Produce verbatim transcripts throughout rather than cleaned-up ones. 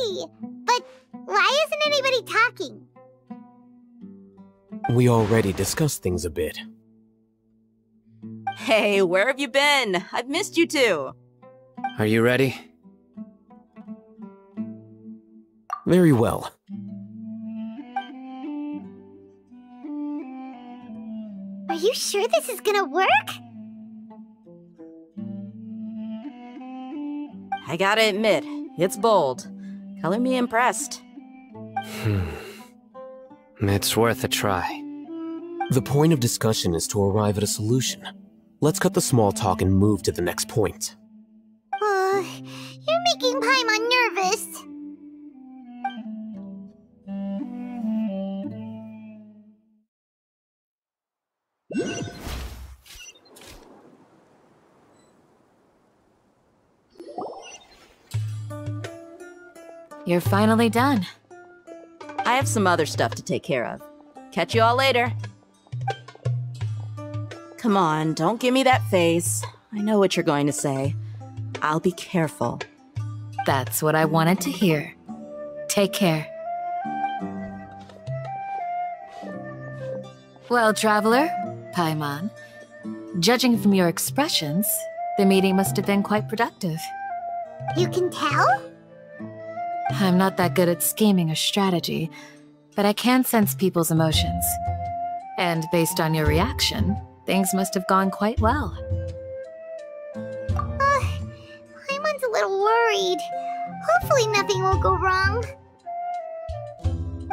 Hey! But why isn't anybody talking? We already discussed things a bit. Hey, where have you been? I've missed you two. Are you ready? Very well. Are you sure this is gonna work? I gotta admit, it's bold. Color me impressed. Hmm. It's worth a try. The point of discussion is to arrive at a solution. Let's cut the small talk and move to the next point. Uh, you're making Paimon nervous. You're finally done. I have some other stuff to take care of. Catch you all later. Come on, don't give me that face. I know what you're going to say. I'll be careful. That's what I wanted to hear. Take care. Well, Traveler, Paimon, judging from your expressions, the meeting must have been quite productive. You can tell? I'm not that good at scheming or strategy, but I can sense people's emotions. And based on your reaction, things must have gone quite well. Uh, Paimon's a little worried. Hopefully nothing will go wrong.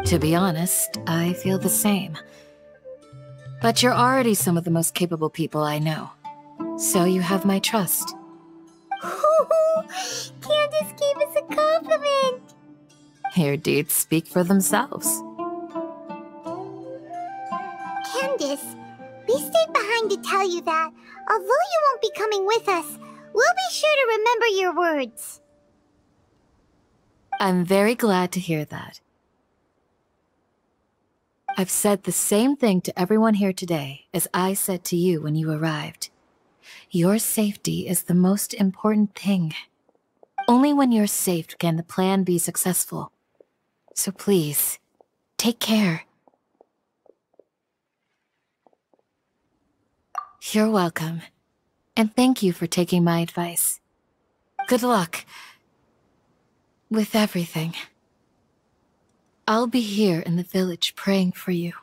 To be honest, I feel the same. But you're already some of the most capable people I know. So you have my trust. Candace gave us a compliment! Your deeds speak for themselves. Candace, we stayed behind to tell you that, although you won't be coming with us, we'll be sure to remember your words. I'm very glad to hear that. I've said the same thing to everyone here today as I said to you when you arrived. Your safety is the most important thing. Only when you're safe can the plan be successful. So please, take care. You're welcome. And thank you for taking my advice. Good luck. With everything. I'll be here in the village praying for you.